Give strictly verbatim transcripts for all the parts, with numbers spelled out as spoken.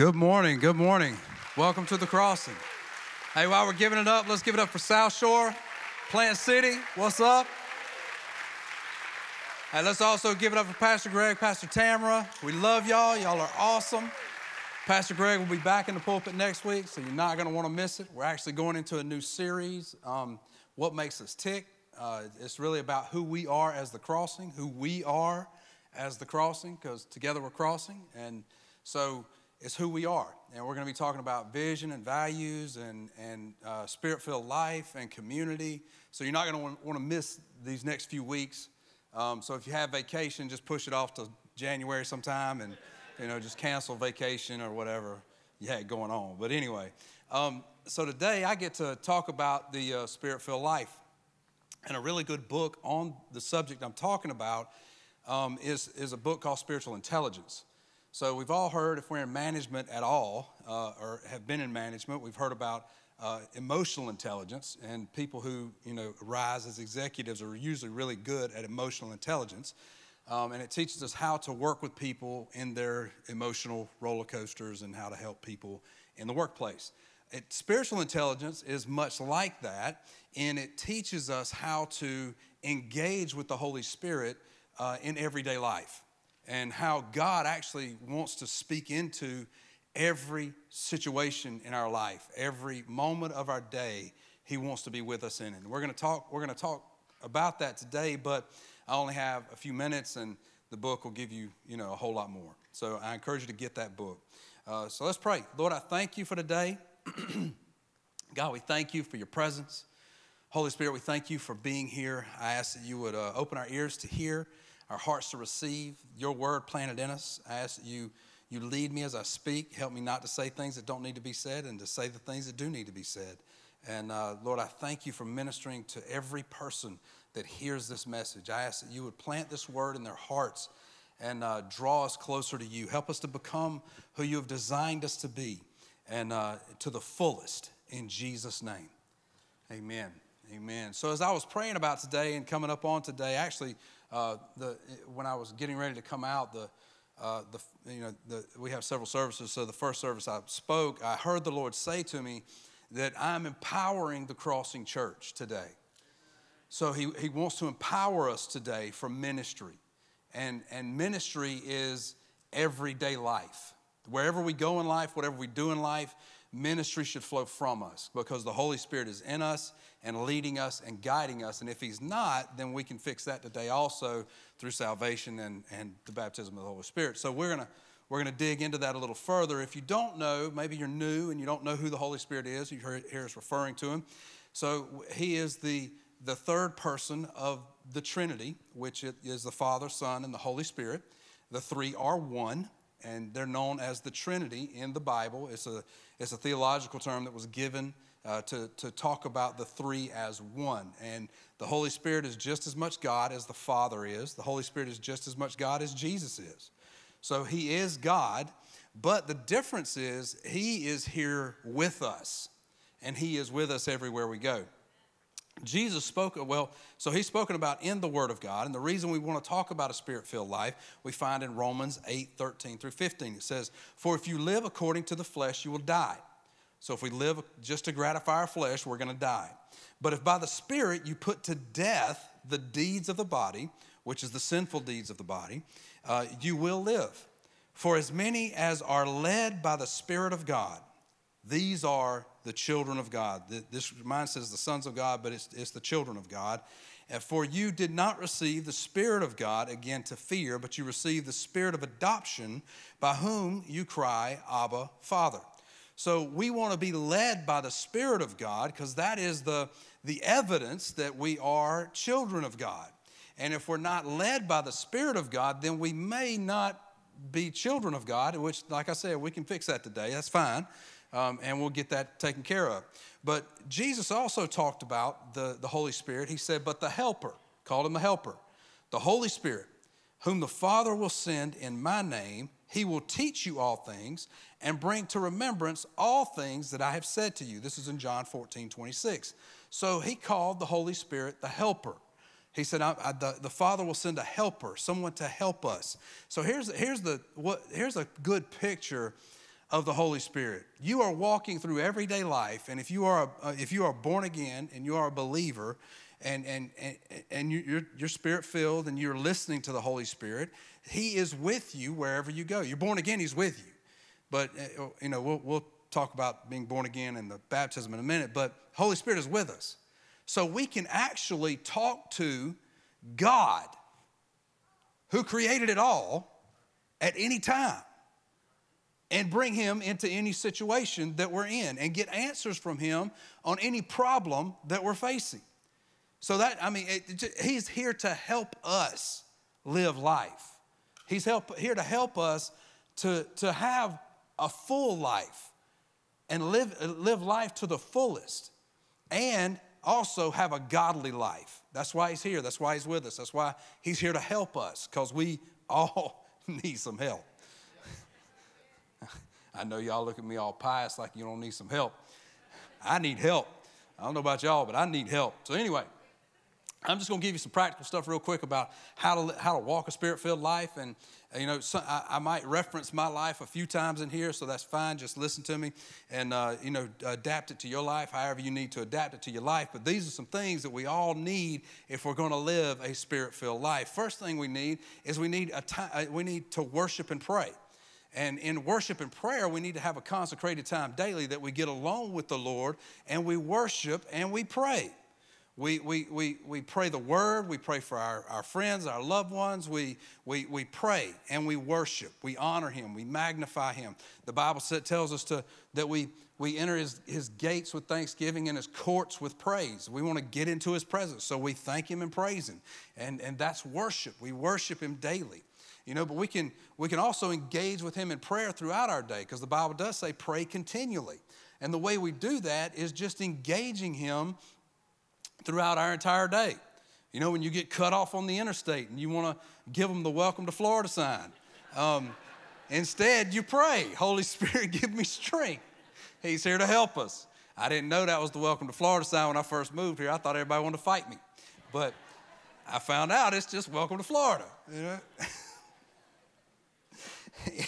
Good morning, good morning. Welcome to The Crossing. Hey, while we're giving it up, let's give it up for South Shore, Plant City, what's up? Hey, let's also give it up for Pastor Greg, Pastor Tamara. We love y'all, y'all are awesome. Pastor Greg will be back in the pulpit next week, so you're not gonna wanna miss it. We're actually going into a new series, um, What Makes Us Tick. Uh, it's really about who we are as The Crossing, who we are as The Crossing, because together we're crossing, and so it's who we are. And we're going to be talking about vision and values and, and uh, spirit-filled life and community. So you're not going to want, want to miss these next few weeks. Um, so if you have vacation, just push it off to January sometime and, you know, just cancel vacation or whatever you had going on. But anyway, um, so today I get to talk about the uh, spirit-filled life. And a really good book on the subject I'm talking about um, is, is a book called Spiritual Intelligence. So we've all heard, if we're in management at all, uh, or have been in management, we've heard about uh, emotional intelligence, and people who, you know, rise as executives are usually really good at emotional intelligence, um, and it teaches us how to work with people in their emotional roller coasters and how to help people in the workplace. It, spiritual intelligence is much like that, and it teaches us how to engage with the Holy Spirit uh, in everyday life, and how God actually wants to speak into every situation in our life, every moment of our day. He wants to be with us in it. And we're going to talk. We're going to talk about that today, but I only have a few minutes, and the book will give you, you know, a whole lot more. So I encourage you to get that book. Uh, so let's pray. Lord, I thank you for today. God, we thank you for your presence. Holy Spirit, we thank you for being here. I ask that you would uh, open our ears to hear, our hearts to receive your word planted in us. I ask that you, you lead me as I speak. Help me not to say things that don't need to be said and to say the things that do need to be said. And uh, Lord, I thank you for ministering to every person that hears this message. I ask that you would plant this word in their hearts and uh, draw us closer to you. Help us to become who you have designed us to be, and uh, to the fullest, in Jesus' name. Amen. Amen. So as I was praying about today and coming up on today, actually, Uh, the, when I was getting ready to come out, the, uh, the, you know, the, we have several services. So the first service I spoke, I heard the Lord say to me that I'm empowering the Crossing Church today. So he, he wants to empower us today for ministry. And, and ministry is everyday life. Wherever we go in life, whatever we do in life, ministry should flow from us, because the Holy Spirit is in us and leading us and guiding us. And if he's not, then we can fix that today also through salvation and, and the baptism of the Holy Spirit. So we're going to we're gonna dig into that a little further. If you don't know, maybe you're new and you don't know who the Holy Spirit is, you hear, hear us referring to him. So he is the, the third person of the Trinity, which is the Father, Son, and the Holy Spirit. The three are one, and they're known as the Trinity in the Bible. It's a, it's a theological term that was given uh, to, to talk about the three as one. And the Holy Spirit is just as much God as the Father is. The Holy Spirit is just as much God as Jesus is. So he is God, but the difference is he is here with us, and he is with us everywhere we go. Jesus spoke, well, so he's spoken about in the Word of God, and the reason we want to talk about a spirit-filled life, we find in Romans eight, thirteen through fifteen. It says, for if you live according to the flesh, you will die. So if we live just to gratify our flesh, we're going to die. But if by the Spirit you put to death the deeds of the body, which is the sinful deeds of the body, uh, you will live. For as many as are led by the Spirit of God, these are the children of God. This, mine says the sons of God, but it's, it's the children of God. And for you did not receive the Spirit of God, again, to fear, but you received the Spirit of adoption, by whom you cry, Abba, Father. So we want to be led by the Spirit of God, because that is the, the evidence that we are children of God. And if we're not led by the Spirit of God, then we may not be children of God, which, like I said, we can fix that today. That's fine. Um, and we'll get that taken care of. But Jesus also talked about the, the Holy Spirit. He said, but the helper, called him the helper, the Holy Spirit, whom the Father will send in my name, he will teach you all things and bring to remembrance all things that I have said to you. This is in John fourteen, twenty-six. So he called the Holy Spirit the helper. He said, I, I, the, the Father will send a helper, someone to help us. So here's, here's, the, what, here's a good picture of the Holy Spirit. You are walking through everyday life, and if you are a, if you are born again and you are a believer, and and and, and you're you're spirit filled and you're listening to the Holy Spirit, He is with you wherever you go. You're born again, He's with you. But you know, we'll we'll talk about being born again and the baptism in a minute. But Holy Spirit is with us, so we can actually talk to God, who created it all, at any time, and bring Him into any situation that we're in and get answers from Him on any problem that we're facing. So that, I mean, it, it, He's here to help us live life. He's help, here to help us to, to have a full life and live, live life to the fullest, and also have a godly life. That's why He's here. That's why He's with us. That's why He's here to help us, because we all need some help. I know y'all look at me all pious like you don't need some help. I need help. I don't know about y'all, but I need help. So anyway, I'm just going to give you some practical stuff real quick about how to, how to walk a spirit-filled life. And, you know, some, I, I might reference my life a few times in here, so that's fine. Just listen to me and, uh, you know, adapt it to your life, however you need to adapt it to your life. But these are some things that we all need if we're going to live a spirit-filled life. First thing we need is we need, a time, we need to worship and pray. And in worship and prayer, we need to have a consecrated time daily that we get alone with the Lord, and we worship and we pray. We, we, we, we pray the word. We pray for our, our friends, our loved ones. We, we, we pray and we worship. We honor Him. We magnify Him. The Bible tells us to, that we, we enter his, his gates with thanksgiving and His courts with praise. We want to get into His presence, so we thank Him and praise Him. And, and that's worship. We worship Him daily. You know, but we can, we can also engage with Him in prayer throughout our day, because the Bible does say pray continually. And the way we do that is just engaging Him throughout our entire day. You know, when you get cut off on the interstate and you want to give them the welcome to Florida sign, um, instead you pray, Holy Spirit, give me strength. He's here to help us. I didn't know that was the welcome to Florida sign when I first moved here. I thought everybody wanted to fight me. But I found out it's just welcome to Florida, you know.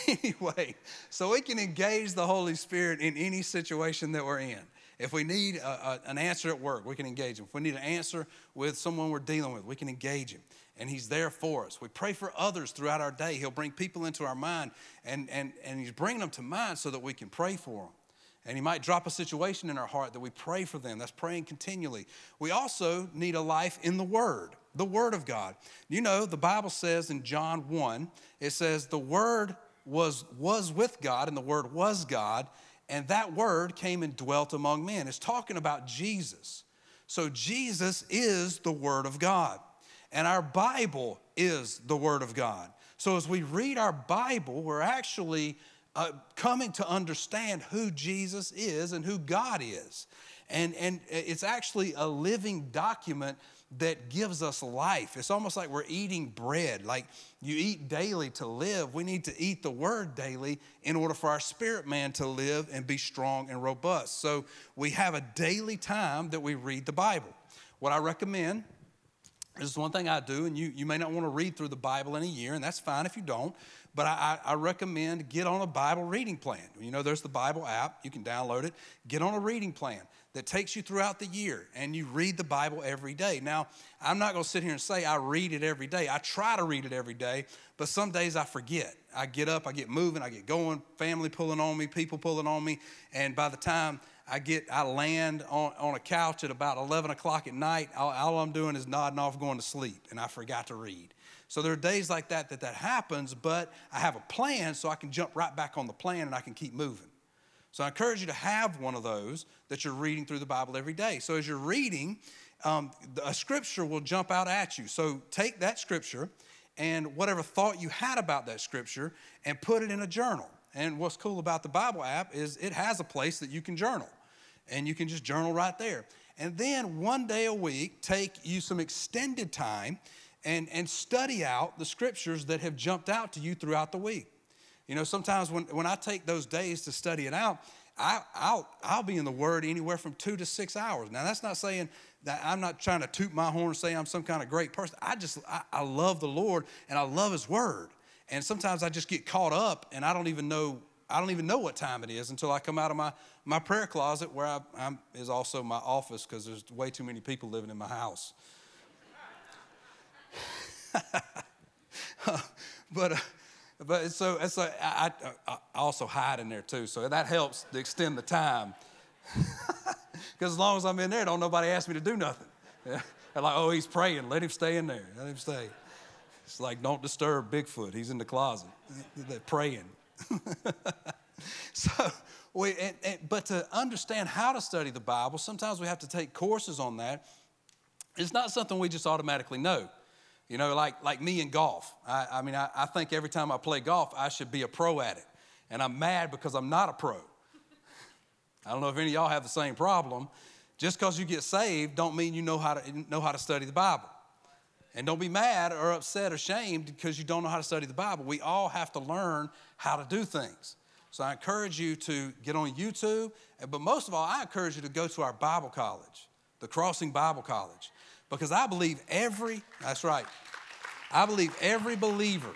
Anyway, so we can engage the Holy Spirit in any situation that we're in. If we need a, a, an answer at work, we can engage Him. If we need an answer with someone we're dealing with, we can engage Him. And He's there for us. We pray for others throughout our day. He'll bring people into our mind, and, and, and He's bringing them to mind so that we can pray for them. And He might drop a situation in our heart that we pray for them. That's praying continually. We also need a life in the Word. The Word of God. You know, the Bible says in John one, it says, the Word was, was with God, and the Word was God, and that Word came and dwelt among men. It's talking about Jesus. So Jesus is the Word of God, and our Bible is the Word of God. So as we read our Bible, we're actually uh, coming to understand who Jesus is and who God is. And, and it's actually a living document that gives us life. It's almost like we're eating bread. Like you eat daily to live. We need to eat the Word daily in order for our spirit man to live and be strong and robust. So we have a daily time that we read the Bible. What I recommend, this is one thing I do, and you, you may not want to read through the Bible in a year, and that's fine if you don't, but I, I recommend get on a Bible reading plan. You know, there's the Bible app. You can download it. Get on a reading plan that takes you throughout the year, and you read the Bible every day. Now, I'm not going to sit here and say I read it every day. I try to read it every day, but some days I forget. I get up, I get moving, I get going, family pulling on me, people pulling on me, and by the time I get, I land on, on a couch at about eleven o'clock at night, all, all I'm doing is nodding off, going to sleep, and I forgot to read. So there are days like that that that happens, but I have a plan so I can jump right back on the plan and I can keep moving. So I encourage you to have one of those that you're reading through the Bible every day. So as you're reading, um, a scripture will jump out at you. So take that scripture and whatever thought you had about that scripture and put it in a journal. And what's cool about the Bible app is it has a place that you can journal. And you can just journal right there. And then one day a week, take you some extended time and, and study out the scriptures that have jumped out to you throughout the week. You know, sometimes when, when I take those days to study it out, I, I'll, I'll be in the Word anywhere from two to six hours. Now, that's not saying that I'm not trying to toot my horn and say I'm some kind of great person. I just, I, I love the Lord, and I love His Word. And sometimes I just get caught up, and I don't even know I don't even know what time it is until I come out of my, my prayer closet, where I, I'm, is also my office, because there's way too many people living in my house. but uh, but so, so I, I, I also hide in there too, so that helps to extend the time. Because as long as I'm in there, don't nobody ask me to do nothing. They're like, oh, he's praying. Let him stay in there. Let him stay. It's like, don't disturb Bigfoot. He's in the closet. They're praying. so, we, and, and, but to understand how to study the Bible, sometimes we have to take courses on that. It's not something we just automatically know. You know, like, like me in golf. I, I mean, I, I think every time I play golf, I should be a pro at it. And I'm mad because I'm not a pro. I don't know if any of y'all have the same problem. Just because you get saved don't mean you know how to, know how to study the Bible. And don't be mad or upset or ashamed because you don't know how to study the Bible. We all have to learn how to do things. So I encourage you to get on YouTube, but most of all, I encourage you to go to our Bible college, the Crossing Bible College, because I believe every, that's right, I believe every believer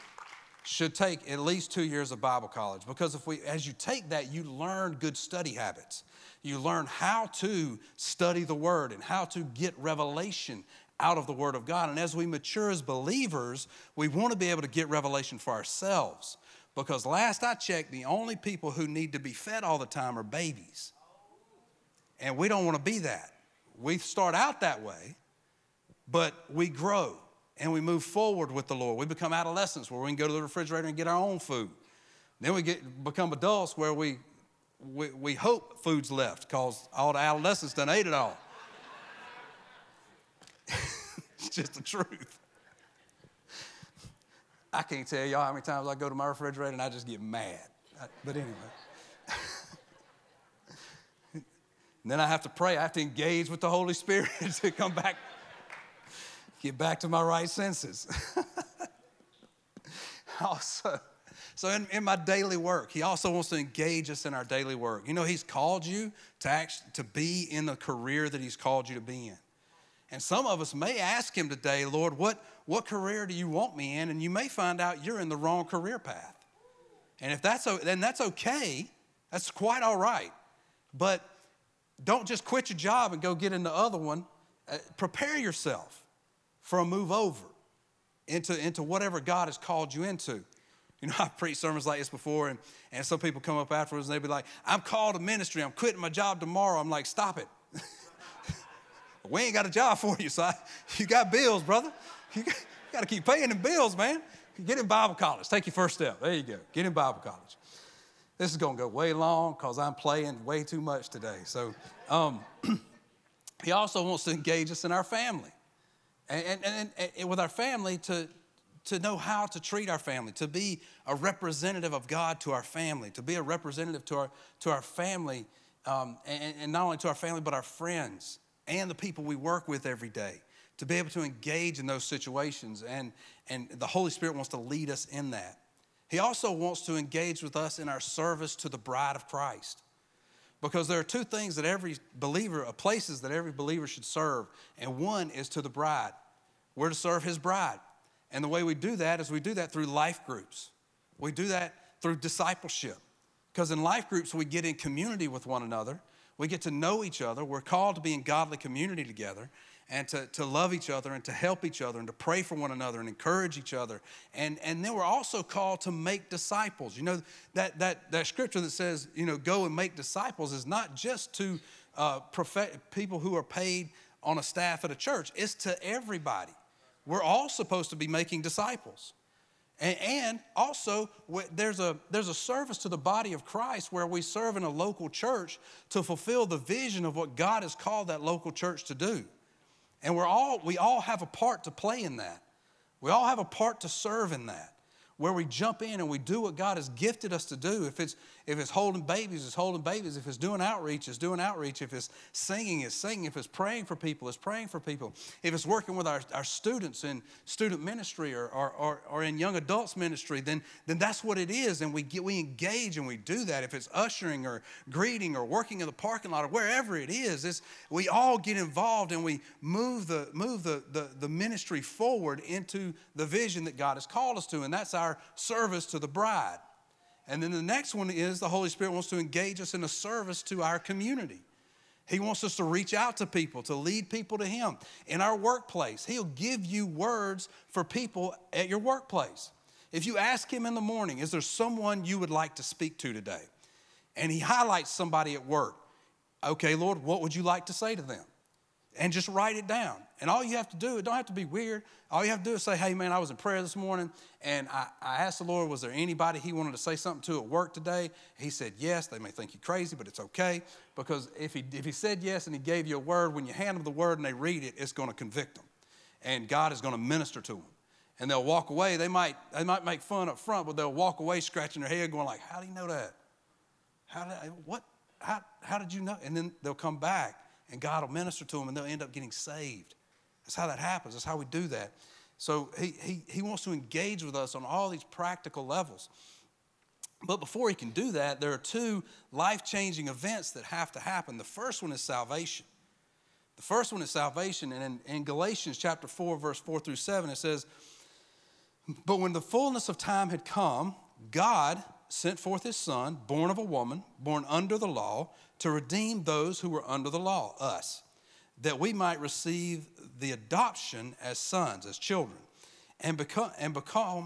should take at least two years of Bible college, because if we, as you take that, you learn good study habits. You learn how to study the Word and how to get revelation out of the Word of God. And as we mature as believers, we want to be able to get revelation for ourselves, because last I checked, the only people who need to be fed all the time are babies. And we don't want to be that. We start out that way, but we grow. And we move forward with the Lord. We become adolescents, where we can go to the refrigerator and get our own food. Then we get, become adults, where we, we, we hope food's left, because all the adolescents done ate it all. It's just the truth. I can't tell y'all how many times I go to my refrigerator and I just get mad. I, but anyway. And then I have to pray. I have to engage with the Holy Spirit to come back. Get back to my right senses. Also, so in, in my daily work, he also wants to engage us in our daily work. You know, he's called you to, act, to be in the career that he's called you to be in. And some of us may ask him today, Lord, what, what career do you want me in? And you may find out you're in the wrong career path. And if that's, then that's okay. That's quite all right. But don't just quit your job and go get in the other one. Uh, prepare yourself for a move over into, into whatever God has called you into. You know, I've preached sermons like this before, and, and some people come up afterwards and they'll be like, I'm called to ministry. I'm quitting my job tomorrow. I'm like, stop it. We ain't got a job for you, so I, you got bills, brother. You got, you got to keep paying them bills, man. Get in Bible college. Take your first step. There you go. Get in Bible college. This is going to go way long because I'm playing way too much today. So um, he also wants to engage us in our family. And, and, and, and with our family, to, to know how to treat our family, to be a representative of God to our family, to be a representative to our, to our family, um, and, and not only to our family, but our friends and the people we work with every day, to be able to engage in those situations. And, and the Holy Spirit wants to lead us in that. He also wants to engage with us in our service to the bride of Christ. Because there are two things that every believer, places that every believer should serve. And one is to the bride. We're to serve his bride. And the way we do that is we do that through life groups. We do that through discipleship. Because in life groups, we get in community with one another. We get to know each other. We're called to be in godly community together, and to, to love each other and to help each other and to pray for one another and encourage each other. And, and then we're also called to make disciples. You know, that, that, that scripture that says, you know, go and make disciples is not just to uh, people who are paid on a staff at a church. It's to everybody. We're all supposed to be making disciples. And, and also there's a, there's a service to the body of Christ where we serve in a local church to fulfill the vision of what God has called that local church to do. And we're all, we all have a part to play in that. We all have a part to serve in that, where we jump in and we do what God has gifted us to do. If it's, if it's holding babies, it's holding babies. If it's doing outreach, it's doing outreach. If it's singing, it's singing. If it's praying for people, it's praying for people. If it's working with our, our students in student ministry or, or, or, or in young adults ministry, then, then that's what it is. And we, get, we engage and we do that. If it's ushering or greeting or working in the parking lot or wherever it is, it's, we all get involved and we move, the, move the, the, the ministry forward into the vision that God has called us to. And that's our service to the bride. And then the next one is the Holy Spirit wants to engage us in a service to our community. He wants us to reach out to people, to lead people to him. In our workplace, he'll give you words for people at your workplace. If you ask him in the morning, is there someone you would like to speak to today? And he highlights somebody at work. Okay, Lord, what would you like to say to them? And just write it down. And all you have to do, it don't have to be weird. All you have to do is say, hey, man, I was in prayer this morning, and I, I asked the Lord, was there anybody he wanted to say something to at work today? He said yes. They may think you crazy, but it's okay. Because if he, if he said yes and he gave you a word, when you hand them the word and they read it, it's going to convict them. And God is going to minister to them. And they'll walk away. They might, they might make fun up front, but they'll walk away scratching their head going like, how do you know that? How did I, what? How, how did you know? And then they'll come back. And God will minister to them, and they'll end up getting saved. That's how that happens. That's how we do that. So he, he, he wants to engage with us on all these practical levels. But before he can do that, there are two life-changing events that have to happen. The first one is salvation. The first one is salvation. And in, in Galatians chapter four, verse four through seven, it says, but when the fullness of time had come, God sent forth his son, born of a woman, born under the law, to redeem those who were under the law, us, that we might receive the adoption as sons, as children. And because, and because,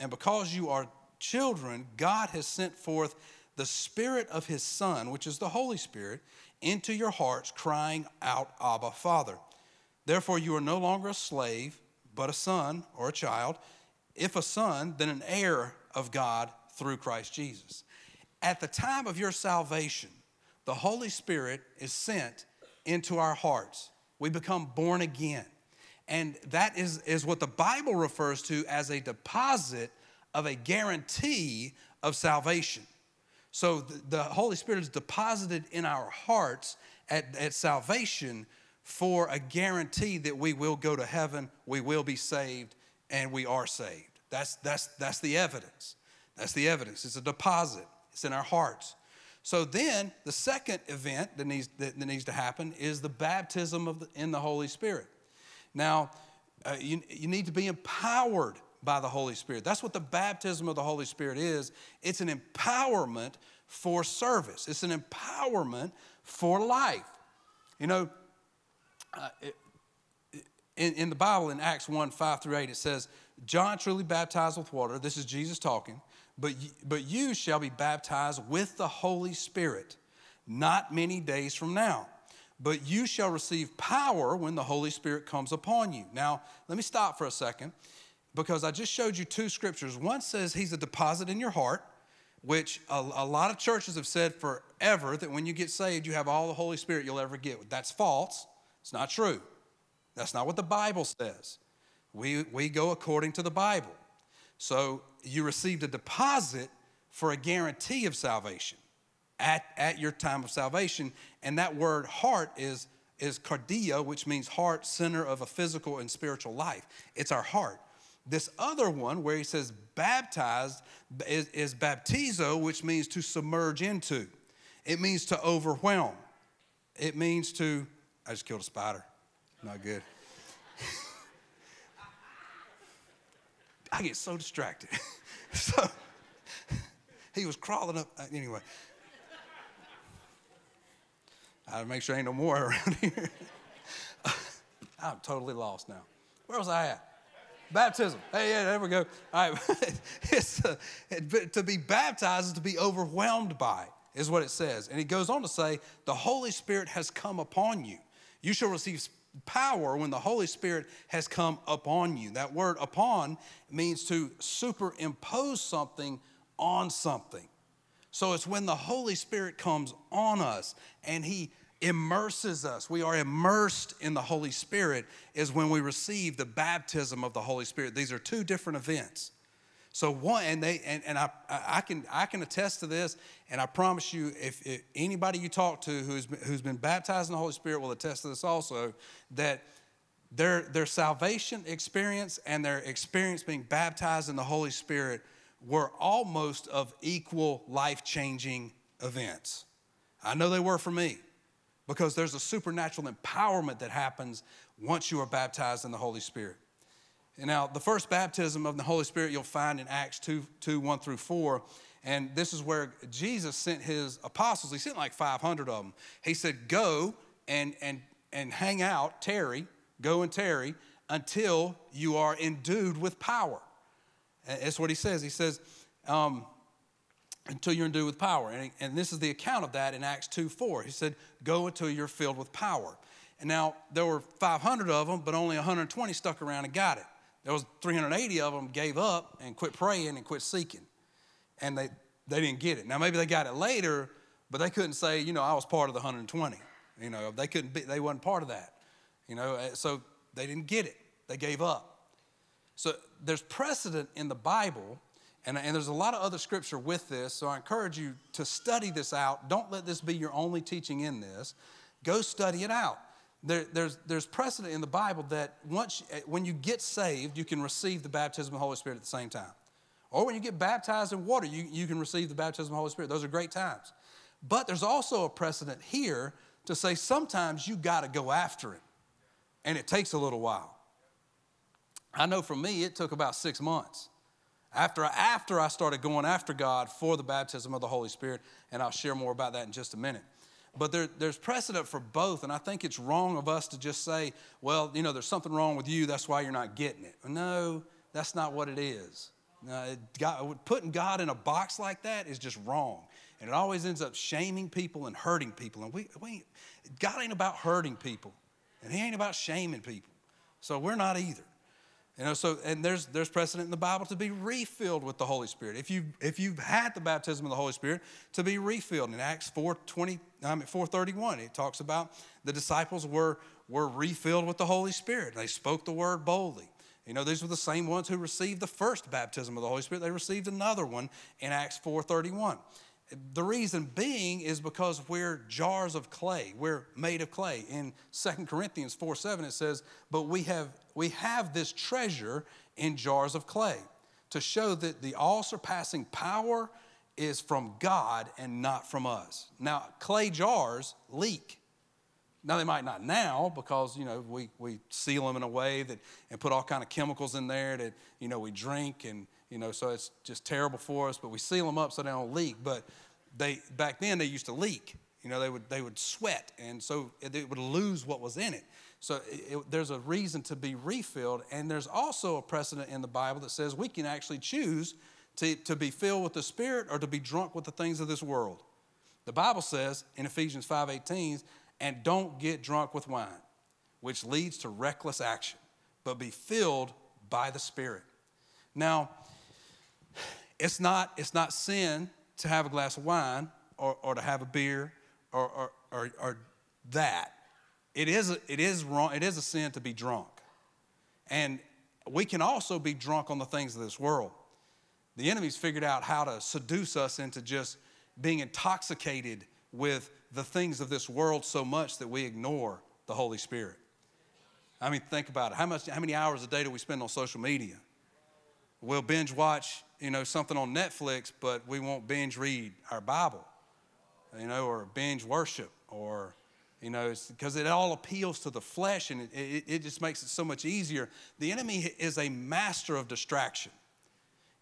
and because you are children, God has sent forth the Spirit of his Son, which is the Holy Spirit, into your hearts, crying out, Abba, Father. Therefore, you are no longer a slave, but a son or a child. If a son, then an heir of God through Christ Jesus. At the time of your salvation, the Holy Spirit is sent into our hearts. We become born again. And that is, is what the Bible refers to as a deposit of a guarantee of salvation. So the, the Holy Spirit is deposited in our hearts at, at salvation for a guarantee that we will go to heaven, we will be saved, and we are saved. That's, that's, that's the evidence. That's the evidence. It's a deposit. It's in our hearts. So then the second event that needs, that needs to happen is the baptism of the, in the Holy Spirit. Now, uh, you, you need to be empowered by the Holy Spirit. That's what the baptism of the Holy Spirit is. It's an empowerment for service. It's an empowerment for life. You know, uh, it, in, in the Bible, in Acts one, five through eight, it says, John truly baptized with water. This is Jesus talking. But you, but you shall be baptized with the Holy Spirit, not many days from now. But you shall receive power when the Holy Spirit comes upon you. Now, let me stop for a second, because I just showed you two scriptures. One says he's a deposit in your heart, which a, a lot of churches have said forever that when you get saved, you have all the Holy Spirit you'll ever get. That's false. It's not true. That's not what the Bible says. We, we go according to the Bible. So you received a deposit for a guarantee of salvation at, at your time of salvation. And that word heart is, is cardia, which means heart, center of a physical and spiritual life. It's our heart. This other one where he says baptized is, is baptizo, which means to submerge into. It means to overwhelm. It means to, I just killed a spider. Not good. I get so distracted. So he was crawling up. Anyway, I'll make sure ain't no more around here. I'm totally lost now. Where was I at? Baptism. Hey, yeah, there we go. All right. It's, uh, it, to be baptized is to be overwhelmed by, is what it says. And it goes on to say, the Holy Spirit has come upon you. You shall receive power when the Holy Spirit has come upon you. That word upon means to superimpose something on something. So it's when the Holy Spirit comes on us and he immerses us. We are immersed in the Holy Spirit is when we receive the baptism of the Holy Spirit. These are two different events. So one, and they, and, and I, I can, I can attest to this, and I promise you, if, if anybody you talk to who's been, who's been baptized in the Holy Spirit will attest to this also, that their, their salvation experience and their experience being baptized in the Holy Spirit were almost of equal life-changing events. I know they were for me, because there's a supernatural empowerment that happens once you are baptized in the Holy Spirit. Now, the first baptism of the Holy Spirit you'll find in Acts two, two, one through four, And this is where Jesus sent his apostles. He sent like five hundred of them. He said, go and, and, and hang out, tarry, go and tarry until you are endued with power. That's what he says. He says, um, until you're endued with power. And, and this is the account of that in Acts two four. He said, go until you're filled with power. And now there were five hundred of them, but only one hundred twenty stuck around and got it. There was three hundred eighty of them gave up and quit praying and quit seeking. And they, they didn't get it. Now, maybe they got it later, but they couldn't say, you know, I was part of the one hundred twenty. You know, they couldn't be, they wasn't part of that. You know, so they didn't get it. They gave up. So there's precedent in the Bible, and, and there's a lot of other scripture with this, so I encourage you to study this out. Don't let this be your only teaching in this. Go study it out. There, there's, there's precedent in the Bible that once, when you get saved, you can receive the baptism of the Holy Spirit at the same time. Or when you get baptized in water, you, you can receive the baptism of the Holy Spirit. Those are great times. But there's also a precedent here to say sometimes you got to go after it, and it takes a little while. I know for me it took about six months after, after I started going after God for the baptism of the Holy Spirit, and I'll share more about that in just a minute. But there, there's precedent for both, and I think it's wrong of us to just say, well, you know, there's something wrong with you, that's why you're not getting it. No, that's not what it is. Uh, God, putting God in a box like that is just wrong, and it always ends up shaming people and hurting people. And we, we, God ain't about hurting people, and He ain't about shaming people. So we're not either, you know. So and there's there's precedent in the Bible to be refilled with the Holy Spirit. If you if you've had the baptism of the Holy Spirit, to be refilled. In Acts four twenty, I mean four thirty-one, it talks about the disciples were were refilled with the Holy Spirit. They spoke the word boldly. You know, these were the same ones who received the first baptism of the Holy Spirit. They received another one in Acts four thirty-one. The reason being is because we're jars of clay. We're made of clay. In Second Corinthians four seven, it says, but we have, we have this treasure in jars of clay to show that the all-surpassing power is from God and not from us. Now, clay jars leak. Now, they might not now because, you know, we, we seal them in a way that and put all kind of chemicals in there that, you know, we drink and, you know, so it's just terrible for us. But we seal them up so they don't leak. But they back then they used to leak. You know, they would, they would sweat, and so it, it would lose what was in it. So it, it, there's a reason to be refilled. And there's also a precedent in the Bible that says we can actually choose to, to be filled with the Spirit or to be drunk with the things of this world. The Bible says in Ephesians five eighteen, and don't get drunk with wine, which leads to reckless action, but be filled by the Spirit. Now, it's not, it's not sin to have a glass of wine or, or to have a beer or, or, or, or that. It is, a, it, is wrong, it is a sin to be drunk. And we can also be drunk on the things of this world. The enemy's figured out how to seduce us into just being intoxicated with the things of this world so much that we ignore the Holy Spirit. I mean, think about it. How much, how many hours a day do we spend on social media? We'll binge watch, you know, something on Netflix, but we won't binge read our Bible, you know, or binge worship, or, you know, it's because it all appeals to the flesh, and it, it, it just makes it so much easier. The enemy is a master of distraction,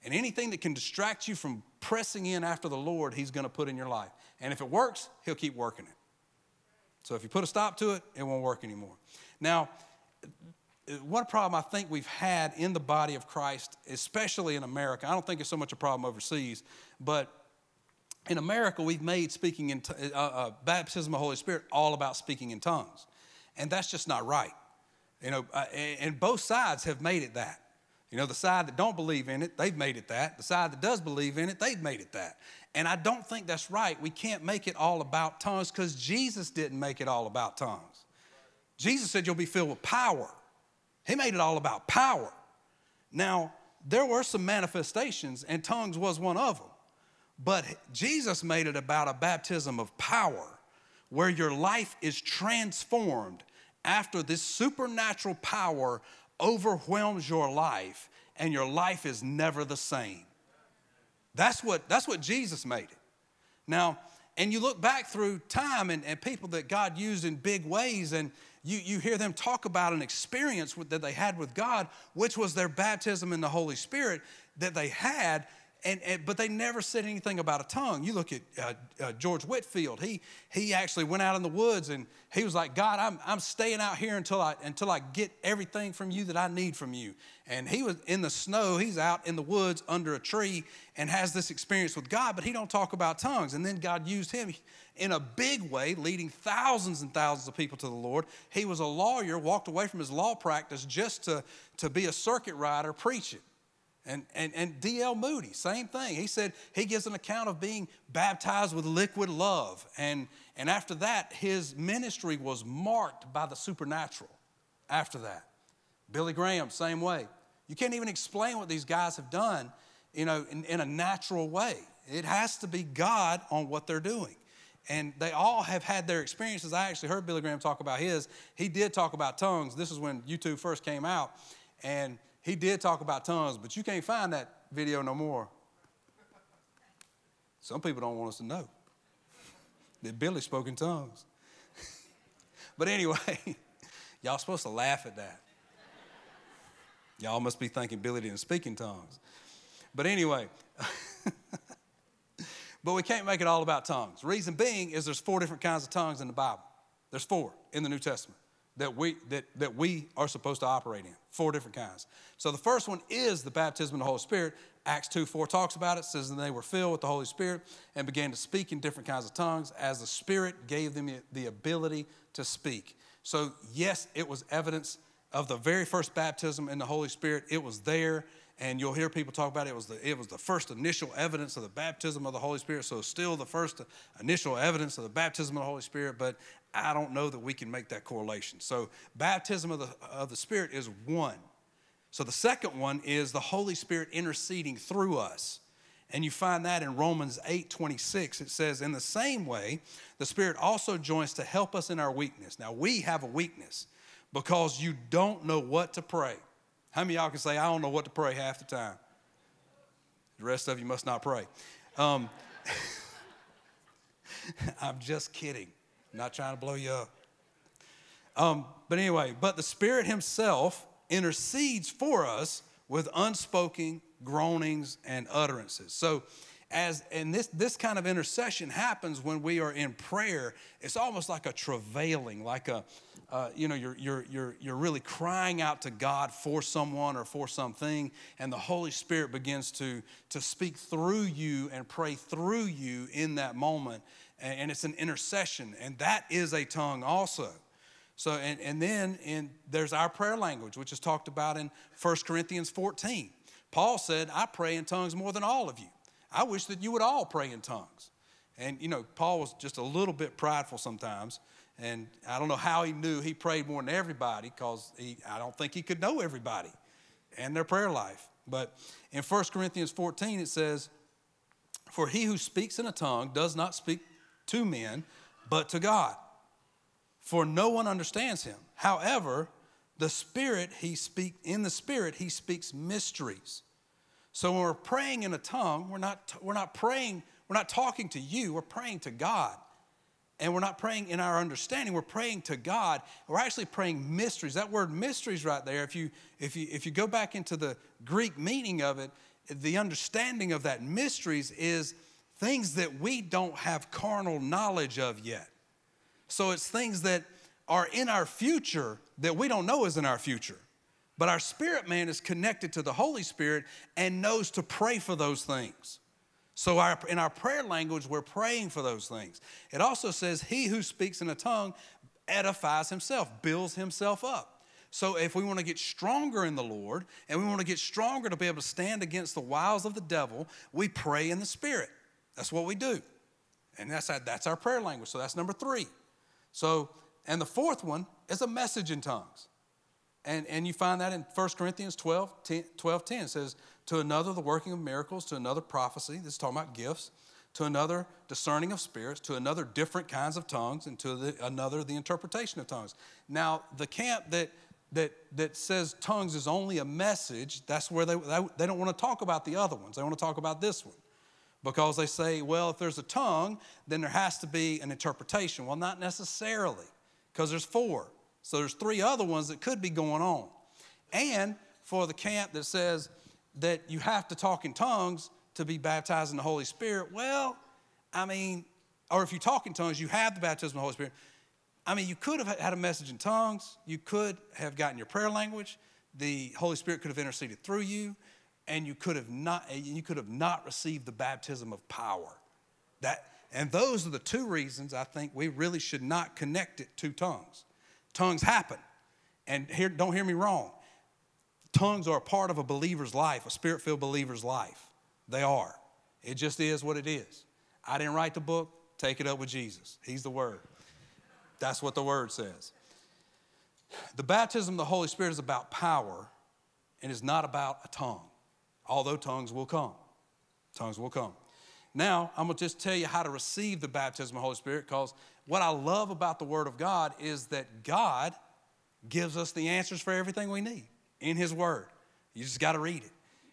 and anything that can distract you from pressing in after the Lord, he's going to put in your life. And if it works, he'll keep working it. So if you put a stop to it, it won't work anymore. Now, one problem I think we've had in the body of Christ, especially in America, I don't think it's so much a problem overseas, but in America we've made speaking in uh, uh, baptism of the Holy Spirit all about speaking in tongues. And that's just not right. You know, uh, and both sides have made it that. You know, the side that don't believe in it, they've made it that. The side that does believe in it, they've made it that. And I don't think that's right. We can't make it all about tongues because Jesus didn't make it all about tongues. Jesus said you'll be filled with power. He made it all about power. Now, there were some manifestations, and tongues was one of them. But Jesus made it about a baptism of power where your life is transformed after this supernatural power overwhelms your life, and your life is never the same. That's what, that's what Jesus made it. Now, and you look back through time and, and people that God used in big ways, and you, you hear them talk about an experience with, that they had with God, which was their baptism in the Holy Spirit that they had, And, and, but they never said anything about a tongue. You look at uh, uh, George Whitefield. He, he actually went out in the woods and he was like, God, I'm, I'm staying out here until I, until I get everything from you that I need from you. And he was in the snow. He's out in the woods under a tree and has this experience with God, but he don't talk about tongues. And then God used him in a big way, leading thousands and thousands of people to the Lord. He was a lawyer, walked away from his law practice just to, to be a circuit rider preaching. And, and, and D. L. Moody, same thing. He said he gives an account of being baptized with liquid love. And, and after that, his ministry was marked by the supernatural after that. Billy Graham, same way. You can't even explain what these guys have done, you know, in, in a natural way. It has to be God on what they're doing. And they all have had their experiences. I actually heard Billy Graham talk about his. He did talk about tongues. This is when YouTube first came out. And he did talk about tongues, but you can't find that video no more. Some people don't want us to know that Billy spoke in tongues. But anyway, y'all supposed to laugh at that. Y'all must be thinking Billy didn't speak in tongues. But anyway, but we can't make it all about tongues. Reason being is there's four different kinds of tongues in the Bible. There's four in the New Testament. That we, that, that we are supposed to operate in, four different kinds. So the first one is the baptism of the Holy Spirit. Acts two four talks about it. It says, and they were filled with the Holy Spirit and began to speak in different kinds of tongues as the Spirit gave them the ability to speak. So yes, it was evidence of the very first baptism in the Holy Spirit. It was there, and you'll hear people talk about it. It was the, it was the first initial evidence of the baptism of the Holy Spirit, so still the first initial evidence of the baptism of the Holy Spirit, but I don't know that we can make that correlation. So baptism of the, of the Spirit is one. So the second one is the Holy Spirit interceding through us. And you find that in Romans eight twenty-six. It says, in the same way, the Spirit also joins to help us in our weakness. Now, we have a weakness because you don't know what to pray. How many of y'all can say, I don't know what to pray half the time? The rest of you must not pray. Um, I'm just kidding. Not trying to blow you up. Um, but anyway, but the Spirit himself intercedes for us with unspoken groanings and utterances. So as, and this, this kind of intercession happens when we are in prayer. It's almost like a travailing, like a, uh, you know, you're, you're, you're, you're really crying out to God for someone or for something. And the Holy Spirit begins to, to speak through you and pray through you in that moment. And it's an intercession, and that is a tongue also. So, and, and then in, there's our prayer language, which is talked about in First Corinthians fourteen. Paul said, I pray in tongues more than all of you. I wish that you would all pray in tongues. And, you know, Paul was just a little bit prideful sometimes, and I don't know how he knew he prayed more than everybody because I don't think he could know everybody and their prayer life. But in First Corinthians fourteen, it says, for he who speaks in a tongue does not speak to men, but to God, for no one understands him. However, the Spirit he speak, in the Spirit he speaks mysteries. So when we're praying in a tongue, we're not, we're not praying, we're not talking to you, we're praying to God. And we're not praying in our understanding, we're praying to God. We're actually praying mysteries. That word mysteries right there, if you, if you, if you go back into the Greek meaning of it, the understanding of that mysteries is things that we don't have carnal knowledge of yet. So it's things that are in our future that we don't know is in our future. But our spirit man is connected to the Holy Spirit and knows to pray for those things. So our, in our prayer language, we're praying for those things. It also says, he who speaks in a tongue edifies himself, builds himself up. So if we want to get stronger in the Lord and we want to get stronger to be able to stand against the wiles of the devil, we pray in the Spirit. That's what we do. And that's our, that's our prayer language. So that's number three. So, and the fourth one is a message in tongues. And, and you find that in First Corinthians twelve ten. It says, to another, the working of miracles, to another, prophecy. This is talking about gifts. To another, discerning of spirits. To another, different kinds of tongues. And to the, another, the interpretation of tongues. Now, the camp that, that, that says tongues is only a message, that's where they, they, they don't want to talk about the other ones. They want to talk about this one. Because they say, well, if there's a tongue, then there has to be an interpretation. Well, not necessarily, because there's four. So there's three other ones that could be going on. And for the camp that says that you have to talk in tongues to be baptized in the Holy Spirit, well, I mean, or if you talk in tongues, you have the baptism of the Holy Spirit. I mean, you could have had a message in tongues. You could have gotten your prayer language. The Holy Spirit could have interceded through you, and you could have not, you could have not received the baptism of power. That, and those are the two reasons I think we really should not connect it to tongues. Tongues happen. And here, don't hear me wrong. Tongues are a part of a believer's life, a spirit-filled believer's life. They are. It just is what it is. I didn't write the book. Take it up with Jesus. He's the Word. That's what the Word says. The baptism of the Holy Spirit is about power and is not about a tongue, although tongues will come. Tongues will come. Now, I'm going to just tell you how to receive the baptism of the Holy Spirit, because what I love about the Word of God is that God gives us the answers for everything we need in His Word. You just got to read it.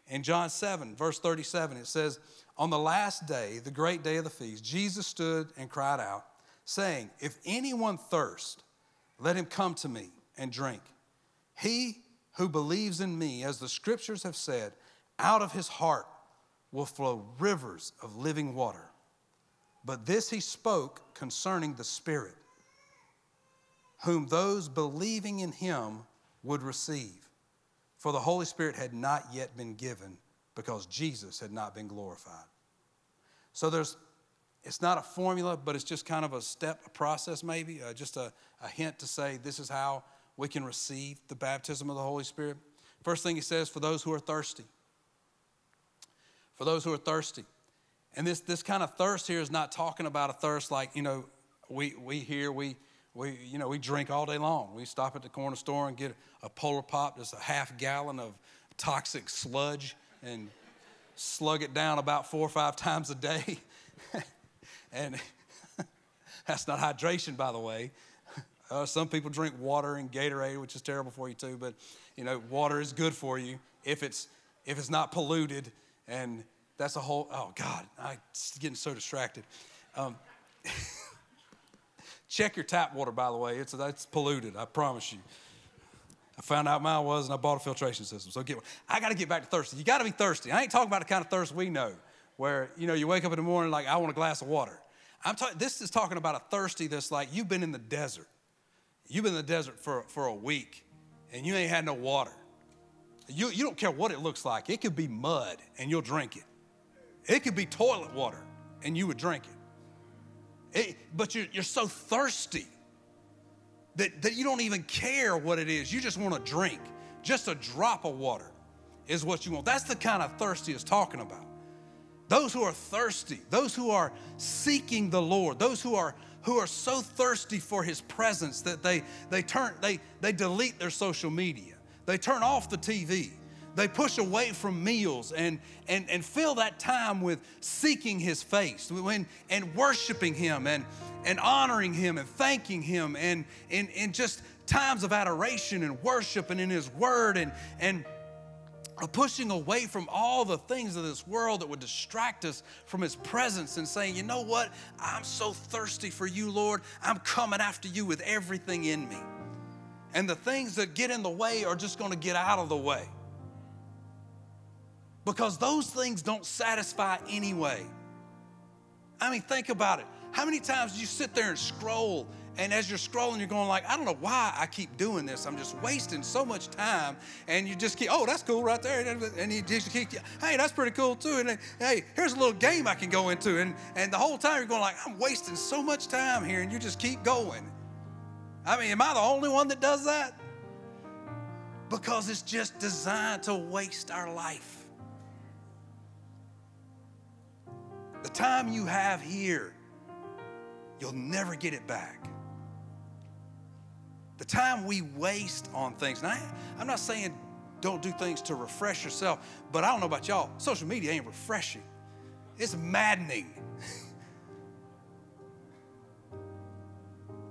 In John seven, verse thirty-seven, it says, "On the last day, the great day of the feast, Jesus stood and cried out, saying, 'If anyone thirst, let him come to me and drink. He who believes in me, as the scriptures have said, out of his heart will flow rivers of living water.' But this he spoke concerning the Spirit, whom those believing in him would receive. For the Holy Spirit had not yet been given, because Jesus had not been glorified." So there's, it's not a formula, but it's just kind of a step, a process maybe, uh, just a, a hint to say this is how we can receive the baptism of the Holy Spirit. First thing he says, for those who are thirsty. For those who are thirsty. And this, this kind of thirst here is not talking about a thirst like, you know, we, we hear, we, we, you know, we drink all day long. We stop at the corner store and get a Polar Pop, just a half gallon of toxic sludge, and slug it down about four or five times a day. And that's not hydration, by the way. Uh, some people drink water and Gatorade, which is terrible for you too, but you know, water is good for you if it's, if it's not polluted. And that's a whole, oh God, I'm getting so distracted. Um, check your tap water, by the way. It's, it's polluted, I promise you. I found out mine was, and I bought a filtration system. So get one. I got to get back to thirsty. You got to be thirsty. I ain't talking about the kind of thirst we know, where you know you wake up in the morning like, I want a glass of water. I'm talking. This is talking about a thirsty that's like you've been in the desert. You've been in the desert for for a week, and you ain't had no water. You you don't care what it looks like. It could be mud, and you'll drink it. It could be toilet water, and you would drink it. It but you're you're so thirsty. That, that you don't even care what it is. You just want a drink. Just a drop of water is what you want. That's the kind of thirsty it's talking about. Those who are thirsty, those who are seeking the Lord, those who are who are so thirsty for His presence that they they turn they they delete their social media. They turn off the T V. They push away from meals and and and fill that time with seeking His face, when and worshiping Him and and honoring Him and thanking Him and in in just times of adoration and worship and in His Word and and pushing away from all the things of this world that would distract us from His presence and saying, you know what? I'm so thirsty for you, Lord. I'm coming after you with everything in me. And the things that get in the way are just going to get out of the way. Because those things don't satisfy anyway. I mean, think about it. How many times do you sit there and scroll, and as you're scrolling, you're going like, I don't know why I keep doing this. I'm just wasting so much time. And you just keep, oh, that's cool right there. And you just keep, hey, that's pretty cool too. And then, hey, here's a little game I can go into. And, and the whole time you're going like, I'm wasting so much time here, and you just keep going. I mean, am I the only one that does that? Because it's just designed to waste our life. The time you have here, you'll never get it back. The time we waste on things. Now, I'm not saying don't do things to refresh yourself, but I don't know about y'all. Social media ain't refreshing. It's maddening.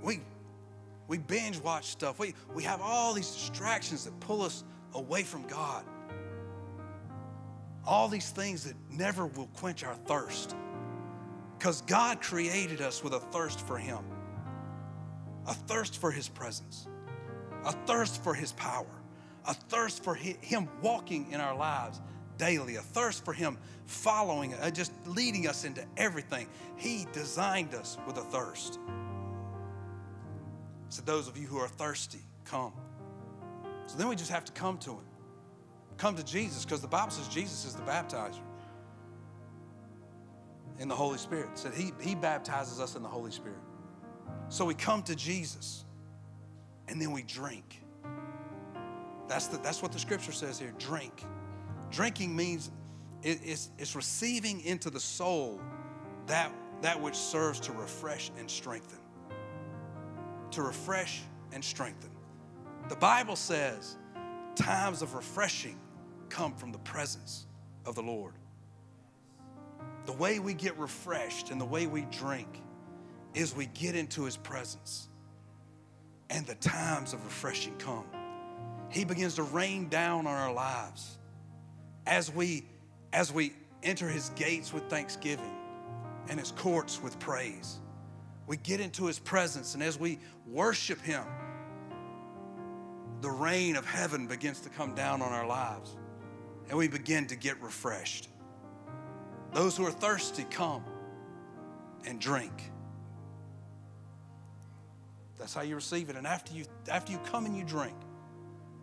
we, we binge watch stuff. We, we have all these distractions that pull us away from God. All these things that never will quench our thirst. Because God created us with a thirst for Him, a thirst for His presence, a thirst for His power, a thirst for Him walking in our lives daily, a thirst for him, following, uh, just leading us into everything. He designed us with a thirst. So those of you who are thirsty, come. So then we just have to come to him. Come to Jesus, because the Bible says Jesus is the baptizer in the Holy Spirit. It said he, he baptizes us in the Holy Spirit. So we come to Jesus, and then we drink. That's, the, that's what the scripture says here, drink. Drinking means it, it's, it's receiving into the soul that, that which serves to refresh and strengthen. To refresh and strengthen. The Bible says times of refreshing come from the presence of the Lord. The way we get refreshed and the way we drink is we get into his presence, and the times of refreshing come. He begins to rain down on our lives as we, as we enter his gates with thanksgiving and his courts with praise. We get into his presence, and as we worship him, the rain of heaven begins to come down on our lives, and we begin to get refreshed. Those who are thirsty, come and drink. That's how you receive it. And after you, after you come and you drink,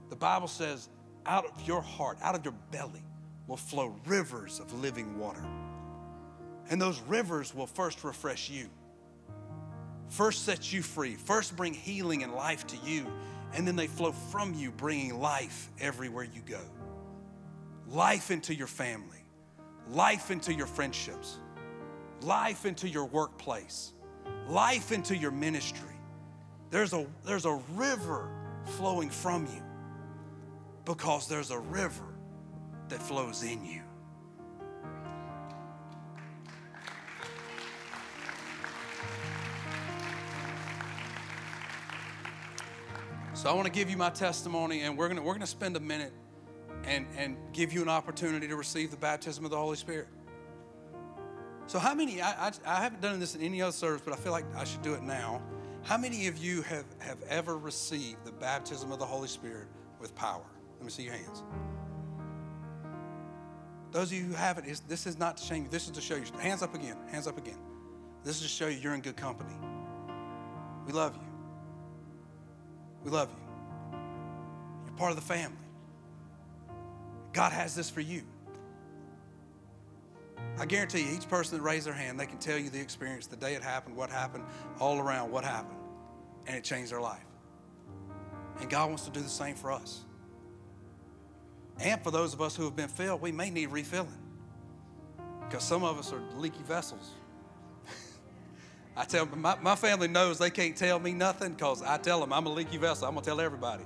the Bible says out of your heart, out of your belly will flow rivers of living water. And those rivers will first refresh you, first set you free, first bring healing and life to you, and then they flow from you, bringing life everywhere you go. Life into your family, life into your friendships, life into your workplace, life into your ministry. There's a, there's a river flowing from you, because there's a river that flows in you. So I want to give you my testimony, and we're going to, we're going to spend a minute and, and give you an opportunity to receive the baptism of the Holy Spirit. So how many, I, I, I haven't done this in any other service, but I feel like I should do it now. How many of you have, have ever received the baptism of the Holy Spirit with power? Let me see your hands. Those of you who haven't, this is not to shame you. This is to show you. Hands up again. Hands up again. This is to show you you're in good company. We love you. We love you. You're part of the family. God has this for you. I guarantee you, each person that raised their hand, they can tell you the experience, the day it happened, what happened, all around what happened, and it changed their life. And God wants to do the same for us. And for those of us who have been filled, we may need refilling, because some of us are leaky vessels. I tell my, my family knows they can't tell me nothing, because I tell them I'm a leaky vessel. I'm going to tell everybody.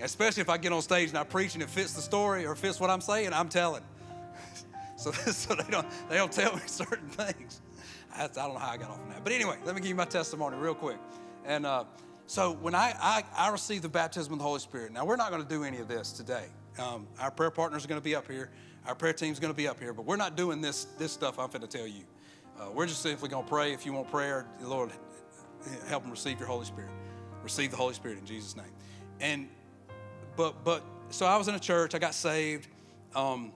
Especially if I get on stage and I preach and it fits the story or fits what I'm saying, I'm telling. So, so they don't they don't tell me certain things. I, I don't know how I got off on that. But anyway, let me give you my testimony real quick. And uh, so when I, I, I received the baptism of the Holy Spirit, now we're not going to do any of this today. Um, our prayer partners are going to be up here. Our prayer team's going to be up here. But we're not doing this, this stuff I'm going to tell you. Uh, we're just simply going to pray. If you want prayer, Lord, help them receive your Holy Spirit. Receive the Holy Spirit in Jesus' name. And but but so I was in a church. I got saved, um,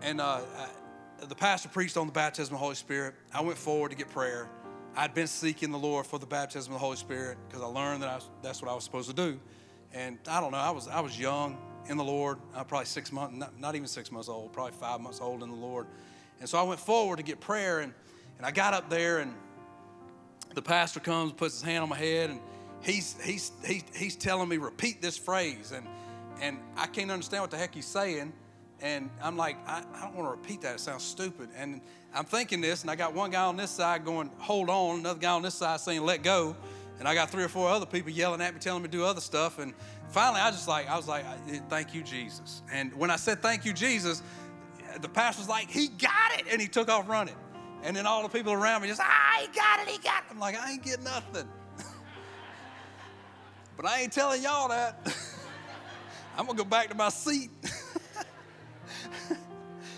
and uh, I, the pastor preached on the baptism of the Holy Spirit. I went forward to get prayer. I'd been seeking the Lord for the baptism of the Holy Spirit, because I learned that I, that's what I was supposed to do. And I don't know. I was I was young in the Lord. I was probably six months, not, not even six months old. Probably five months old in the Lord. And so I went forward to get prayer, and. And I got up there, and the pastor comes, puts his hand on my head, and he's, he's, he, he's telling me, repeat this phrase. And, and I can't understand what the heck he's saying. And I'm like, I, I don't want to repeat that. It sounds stupid. And I'm thinking this, and I got one guy on this side going, hold on, another guy on this side saying, let go. And I got three or four other people yelling at me, telling me to do other stuff. And finally, I just like, I was like, thank you, Jesus. And when I said, thank you, Jesus, the pastor's like, he got it. And he took off running. And then all the people around me just, ah, he got it, he got it. I'm like, I ain't getting nothing. But I ain't telling y'all that. I'm going to go back to my seat.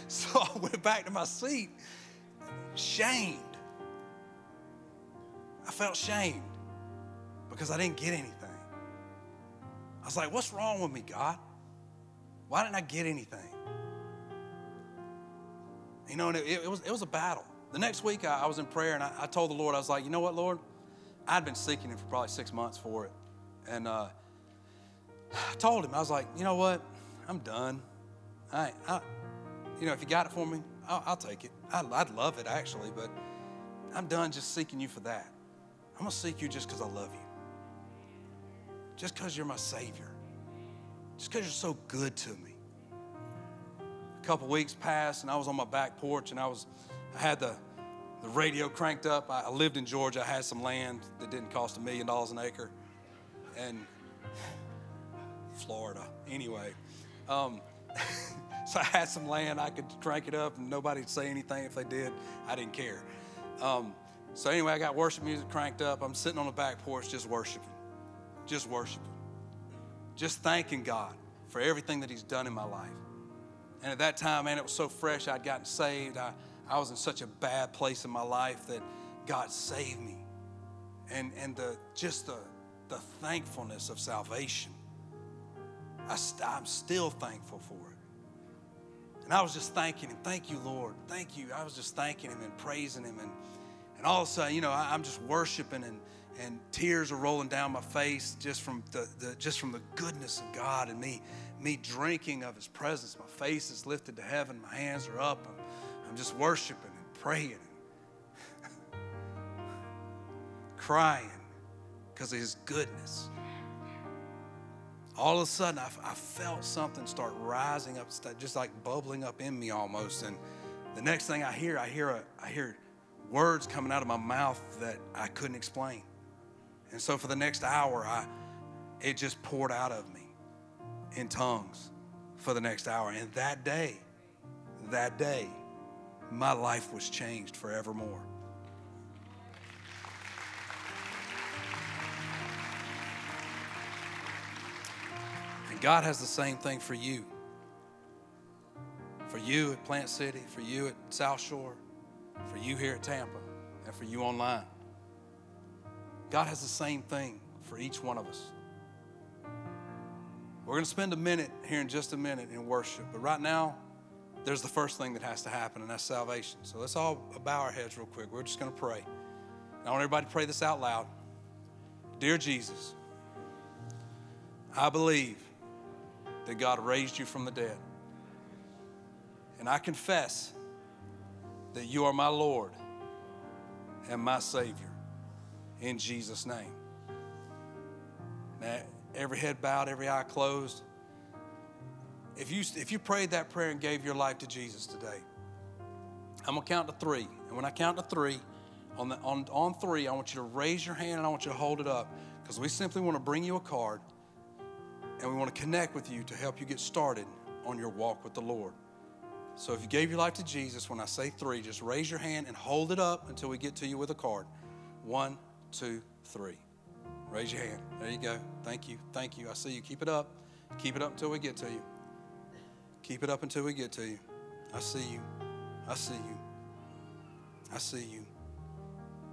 So I went back to my seat, shamed. I felt shamed because I didn't get anything. I was like, what's wrong with me, God? Why didn't I get anything? You know, and it, it, was, it was a battle. The next week I, I was in prayer, and I, I told the Lord, I was like, you know what, Lord? I'd been seeking Him for probably six months for it. And uh, I told Him, I was like, you know what? I'm done. I, I you know, if you got it for me, I'll, I'll take it. I, I'd love it, actually, but I'm done just seeking You for that. I'm going to seek You just because I love You. Just because You're my Savior. Just because You're so good to me. A couple weeks passed, and I was on my back porch, and I was, I had the, the radio cranked up. I, I lived in Georgia. I had some land that didn't cost a million dollars an acre. And Florida, anyway. Um, so I had some land. I could crank it up, and nobody'd say anything. If they did, I didn't care. Um, so anyway, I got worship music cranked up. I'm sitting on the back porch just worshiping, just worshiping, just thanking God for everything that He's done in my life. And at that time, man, it was so fresh. I'd gotten saved. I, I was in such a bad place in my life that God saved me. And, and the, just the, the thankfulness of salvation. I st- I'm still thankful for it. And I was just thanking Him. Thank You, Lord. Thank You. I was just thanking Him and praising Him. And, and all of a sudden, you know, I, I'm just worshiping, and, and tears are rolling down my face just from the, the, just from the goodness of God and me, me drinking of His presence. My face is lifted to heaven. My hands are up. I'm, I'm just worshiping and praying and crying because of His goodness. All of a sudden, I, I felt something start rising up, just like bubbling up in me almost. And the next thing I hear, I hear, a, I hear words coming out of my mouth that I couldn't explain. And so for the next hour, I, it just poured out of me in tongues for the next hour. And that day, that day, my life was changed forevermore. God has the same thing for you. For you at Plant City, for you at South Shore, for you here at Tampa, and for you online. God has the same thing for each one of us. We're going to spend a minute here in just a minute in worship. But right now, there's the first thing that has to happen, and that's salvation. So let's all bow our heads real quick. We're just going to pray. And I want everybody to pray this out loud. Dear Jesus, I believe that God raised You from the dead. And I confess that You are my Lord and my Savior in Jesus' name. Now, every head bowed, every eye closed. If you, if you prayed that prayer and gave your life to Jesus today, I'm going to count to three. And when I count to three, on, the, on, on three, I want you to raise your hand and I want you to hold it up, because we simply want to bring you a card. And we want to connect with you to help you get started on your walk with the Lord. So if you gave your life to Jesus, when I say three, just raise your hand and hold it up until we get to you with a card. One, two, three. Raise your hand. There you go. Thank you. Thank you. I see you. Keep it up. Keep it up until we get to you. Keep it up until we get to you. I see you. I see you. I see you.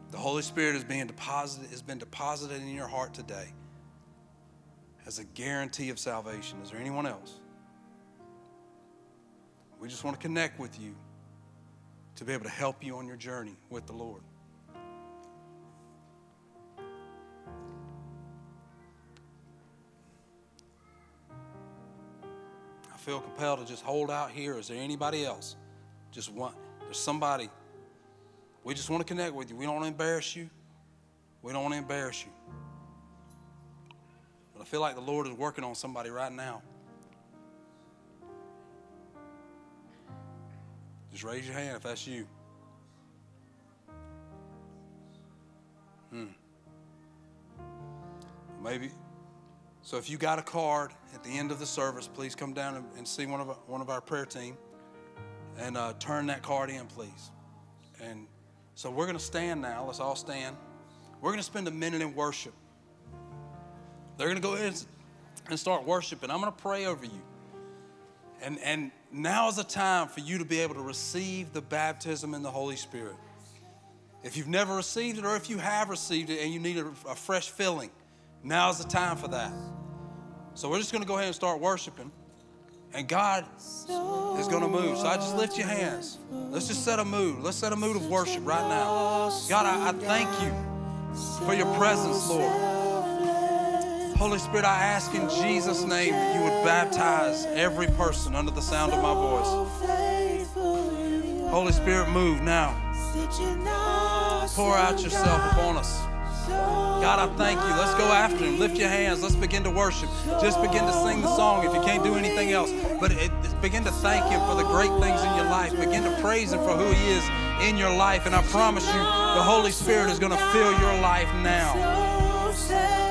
The Holy Spirit is being deposited, has been deposited in your heart today as a guarantee of salvation. Is there anyone else? We just want to connect with you to be able to help you on your journey with the Lord. I feel compelled to just hold out here. Is there anybody else? Just one. There's somebody. We just want to connect with you. We don't want to embarrass you. We don't want to embarrass you. But I feel like the Lord is working on somebody right now. Just raise your hand if that's you. Hmm. Maybe. So if you got a card at the end of the service, please come down and, and see one of, our, one of our prayer team and uh, turn that card in, please. And so we're going to stand now. Let's all stand. We're going to spend a minute in worship. They're going to go ahead and start worshiping. I'm going to pray over you. And, and now is a time for you to be able to receive the baptism in the Holy Spirit. If you've never received it, or if you have received it and you need a, a fresh filling, now is the time for that. So we're just going to go ahead and start worshiping. and God is going to move. So I just lift your hands. Let's just set a mood. Let's set a mood of worship right now. God, I, I thank you for your presence, Lord. Holy Spirit, I ask in Jesus' name that you would baptize every person under the sound of my voice. Holy Spirit, move now. Pour out yourself upon us. God, I thank you. Let's go after him. Lift your hands. Let's begin to worship. Just begin to sing the song if you can't do anything else. But it, begin to thank him for the great things in your life. Begin to praise him for who he is in your life. And I promise you, the Holy Spirit is going to fill your life now.